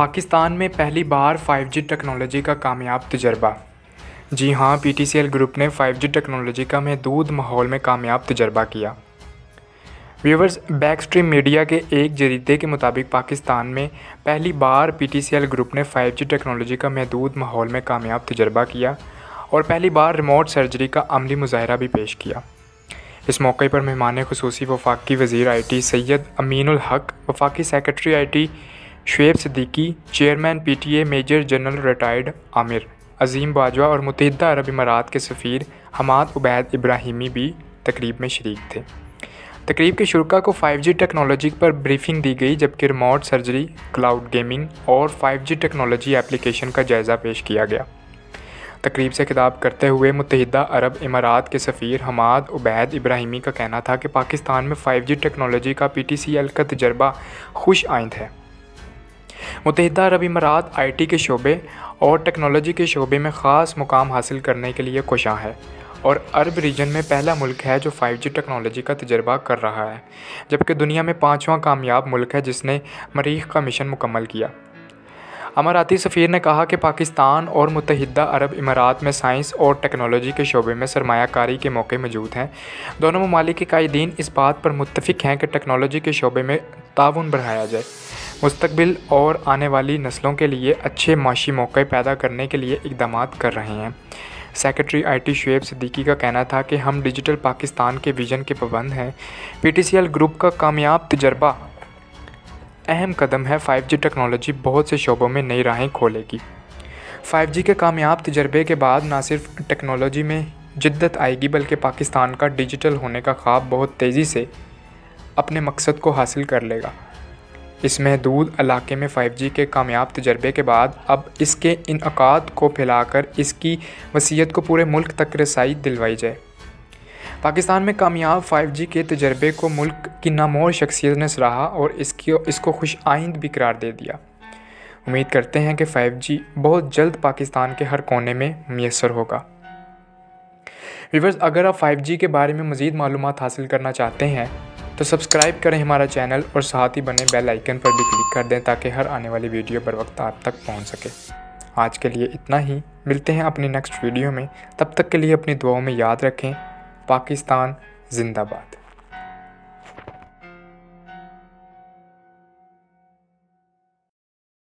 पाकिस्तान में पहली बार 5G technology का कामयाब तजर्बा। जी हाँ, PTCL ग्रुप ने 5G टेक्नोलॉजी का महदूद माहौल में कामयाब तजर्बा किया। व्यूवर्स, बैक स्ट्रीम मीडिया के एक जरीदे के मुताबिक पाकिस्तान में पहली बार PTCL ग्रुप ने 5G टेक्नोलॉजी का महदूद माहौल में कामयाब तजर्बा किया और पहली बार रिमोट सर्जरी का अमली मुजाहरा भी पेश किया। इस मौके पर मेहमान खुसूसी वफाकी वज़ीर IT सैयद अमीनुल हक, वफाकी secretary IT Shoaib Siddiqui, chairman PTA major general retired Aamir अजीम बाजवा और मुत्तहिदा अरब इमारात के सफ़ीर हमाद उबैद इब्राहिमी भी तकरीब में शरीक थे। तकरीब के शुरका को 5G टेक्नोलॉजी पर ब्रीफिंग दी गई, जबकि रिमोट सर्जरी, क्लाउड गेमिंग और 5G टेक्नोलॉजी एप्लीकेशन का जायज़ा पेश किया गया। तकरीब से खिताब करते हुए मुत्तहिदा अरब इमारात के सफ़ीर हमाद उबैद इब्राहिमी का कहना था कि पाकिस्तान में 5G टेक्नोलॉजी का PTCL का तजर्बा खुश आइंद है। मुत्तहिदा अरब इमारात IT के शोबे और टेक्नोलॉजी के शोबे में ख़ास मुकाम हासिल करने के लिए कोशां है और अरब रीजन में पहला मुल्क है जो 5G टेक्नोलॉजी का तजर्बा कर रहा है, जबकि दुनिया में पाँचवा कामयाब मुल्क है जिसने मरीख़ का मिशन मुकम्मल किया। अमाराती सफ़ीर ने कहा कि पाकिस्तान और मुत्तहिदा अरब इमारात में साइंस और टेक्नोलॉजी के शोबे में सरमायाकारी के मौके मौजूद हैं। दोनों ममालिक के कायदीन इस बात पर मुत्तफिक हैं कि टेक्नोलॉजी के शोबे में ताउन बढ़ाया जाए, मुस्तकबिल और आने वाली नस्लों के लिए अच्छे माशी मौके पैदा करने के लिए इकदाम कर रहे हैं। सेक्रेटरी IT शोएब सिद्दीकी का कहना था कि हम डिजिटल पाकिस्तान के विजन के पाबंद हैं। PTCL ग्रुप का कामयाब तजर्बा अहम कदम है। 5G टेक्नोलॉजी बहुत से शोबों में नई राहें खोलेगी। 5G के कामयाब तजर्बे के बाद ना सिर्फ टेक्नोलॉजी में जिद्दत आएगी, बल्कि पाकिस्तान का डिजिटल होने का ख्वाब बहुत तेज़ी से अपने मकसद को हासिल कर लेगा। इस महदूद इलाके में 5G के कामयाब तजर्बे के बाद अब इसके इनकाद को फैलाकर इसकी वसीयत को पूरे मुल्क तक रसाई दिलवाई जाए। पाकिस्तान में कामयाब 5G के तजर्बे को मुल्क की नामोर शख्सियत ने सराहा और इसको खुश आइंद भी करार दे दिया। उम्मीद करते हैं कि 5G बहुत जल्द पाकिस्तान के हर कोने में मैसर होगा। व्यूअर्स, अगर आप 5G के बारे में मज़ीद मालूमात हासिल करना चाहते हैं तो सब्सक्राइब करें हमारा चैनल और साथ ही बने बेल आइकन पर भी क्लिक कर दें ताकि हर आने वाली वीडियो बर वक्त आप तक पहुंच सके। आज के लिए इतना ही, मिलते हैं अपनी नेक्स्ट वीडियो में। तब तक के लिए अपनी दुआओं में याद रखें। पाकिस्तान जिंदाबाद।